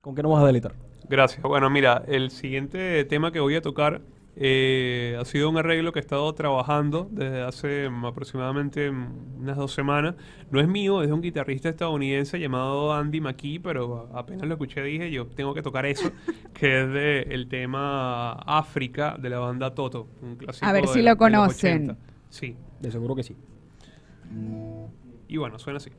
¿Con qué nos vas a deleitar? Gracias. Bueno, mira, el siguiente tema que voy a tocar ha sido un arreglo que he estado trabajando desde hace aproximadamente unas 2 semanas. No es mío, es de un guitarrista estadounidense llamado Andy McKee, pero apenas lo escuché dije, yo tengo que tocar eso, que es del tema África de la banda Toto, un clásico. A ver si lo conocen. Sí. De seguro que sí. Y bueno, suena así.